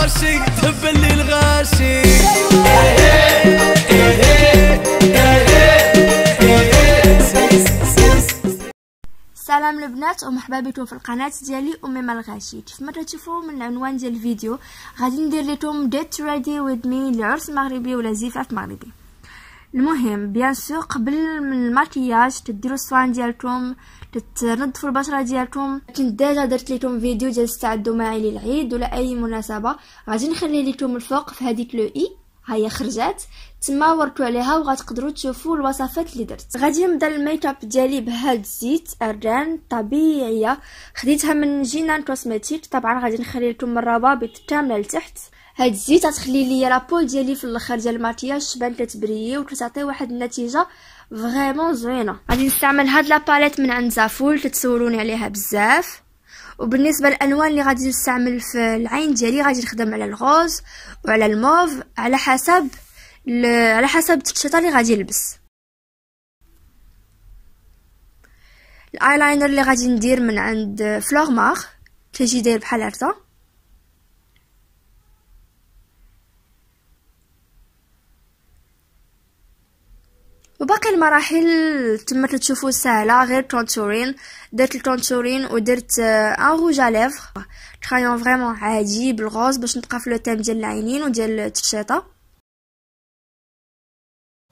العرشي تبلي الغاشي سلام البنات ومرحبا بكم في القناه ديالي أميمة الغاشي. كيفما تشوفوا من العنوان ديال الفيديو غادي ندير لكم ديت ريدي ويد مي لعرس مغربي ولا زفاف مغربي. المهم بيان سور قبل من الماكياج تديروا الصوان ديالكم، تنظفوا البشره ديالكم. كنت ديجا درت لكم فيديو ديال استعدوا معي للعيد ولا اي مناسبه، غادي نخلي لكم الفوق في هذيك لو اي ها هي خرجات تما وركو عليها وغتقدروا تشوفوا الوصفات اللي درت. غادي نبدا الميك اب ديالي بهاد الزيت أردان طبيعيه خديتها من جينان كوسميتيك. طبعا غادي نخلي لكم الروابط كامله لتحت. هاد الزيت غتخلي لي لابول ديالي في الاخر ديال الماكياج بان كتبريي وكتعطي واحد النتيجه فريمون زوينه. غادي نستعمل هاد لاباليت من عند زافول، كتسولوني عليها بزاف. وبالنسبه للالوان اللي غادي نستعمل في العين ديالي غادي نخدم على الغوز وعلى الموف على حسب التيشيرت اللي غادي نلبس. الايلاينر اللي غادي ندير من عند فلوغماغ كيجي داير بحال هكا. وباقي المراحل تما كتشوفوا سهله، غير كونتورين. درت الكونتورين ودرت ان روج ا ليفر كرايون فريمون عادي بالغوز باش نبقى في لو تيم ديال العينين وديال التشيطه.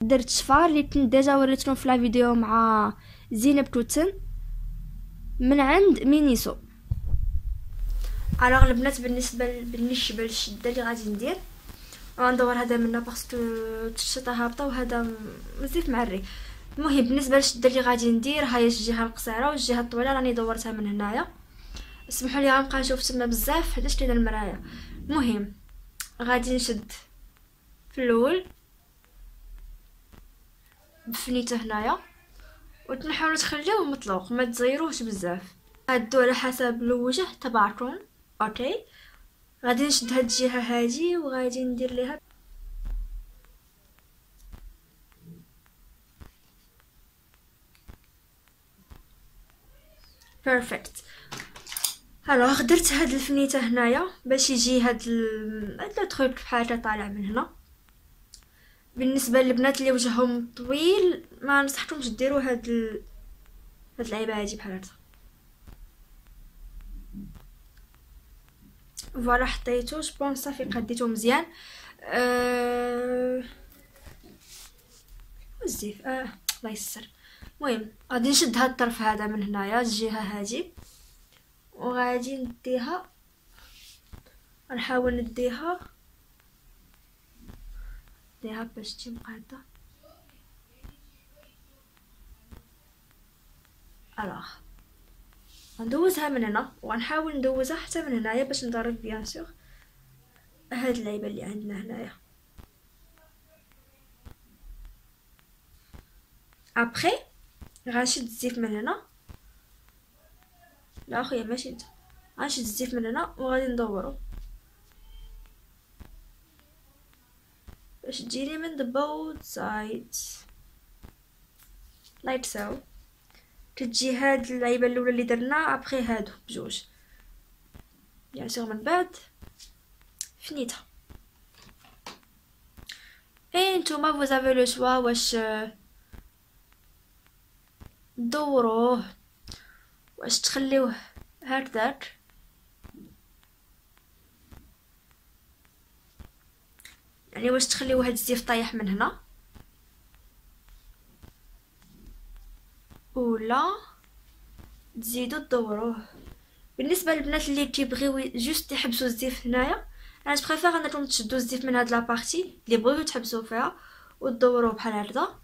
درت الشفار اللي كنت ديجا وريتكم في لا فيديو مع زينب توتن من عند مينيسو. الوغ البنات بالنسبه للشده اللي غادي ندير غندور هذا منه باسكو الشتا هابطه وهذا مزيف معري. المهم بالنسبه للشده اللي غادي ندير هاهي الجهه القصيره والجهه الطويله راني دورتها من هنايا. اسمحوا لي غنبقى نشوف تما بزاف حيتاش كاينه المرايه. المهم غادي نشد في الاول بفنيته هنايا وتنحاولوا تخليوه مطلوق ما تزيروهش بزاف. هادو على حسب الوجه تبعكم. اوكي غادي نشد هاد الجهه هادي وغادي ندير ليها بيرفكت. الوغ درت هاد الفنيته هنايا باش يجي هاد لو تروك بحال هكا طالع من هنا. بالنسبه للبنات اللي وجههم طويل ما نصحكمش ديروا هاد اللعيبه هادي بحال هكا. فوالا حطيتو جبون صافي قديتو مزيان. وزيف الله يسر. المهم غادي نشد هاد الطرف هذا من هنايا الجهه هادي وغادي نديها، غنحاول نديها باش تبقى هدا. الوغ غندوزها من هنا وغنحاول ندوزها حتى من هنايا باش نضرب بيان سور هاد اللعيبه اللي عندنا هنايا. ابخي غنشد الزيت من هنا. لا اخويا ماشي انت. غنشد الزيت من هنا وغادي ندورو باش تجيني من the both sides like so. كتجي هاد اللعيبه الاولى اللي درنا ابخي هادو بجوج بيان سور من بعد فنيتها. انتوما فوز افي لو شوا واش دوروه واش تخليوه هكذاك يعني واش تخليو هاد الزيف طايح من هنا ولا تزيدوا تدوروه. بالنسبه للبنات اللي كيبغيو جوست يحبسوا الزيف هنايا انا بريفير انكم تشدوا الزيف من هاد لابارتي اللي بغيو تحبسوا فيها وتدوروه بحال هكذا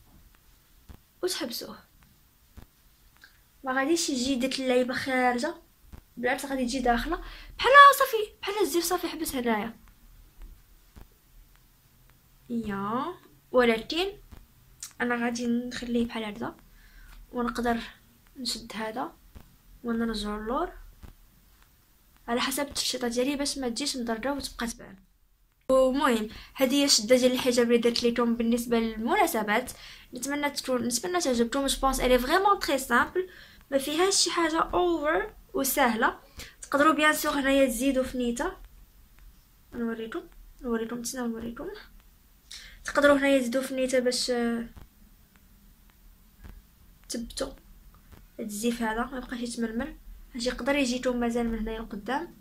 وتحبسوه. ما غاديش يجي ديك اللعيبه خارجه، بالعكس غادي تجي داخله بحال صافي بحال الزيف صافي حبس هنايا. يا ولكن انا غادي نخليه بحال هكذا ونقدر نشد هذا ونرجعو اللور على حسب التشطيطه ديالي باش ما تجيش مضرره وتبقى تبان. المهم هذه هي الشده ديال الحجاب اللي درت لكم بالنسبه للمناسبات. نتمنى تعجبكم. جو بونس الي فريمون تري سامبل ما فيهاش شي حاجه اوفر وسهله. تقدروا بيان سور هنايا تزيدوا فنيته نوريكم نتسناو نوريكم. تقدروا هنايا تزيدوا في النيته باش تثبتوا هاد الزيف هذا ما يبقاش يتململ، هادشي يقدر يجيكم مازال من هنايا لقدام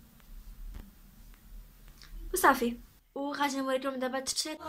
وصافي. وغادي نوريكم دابا التشيط.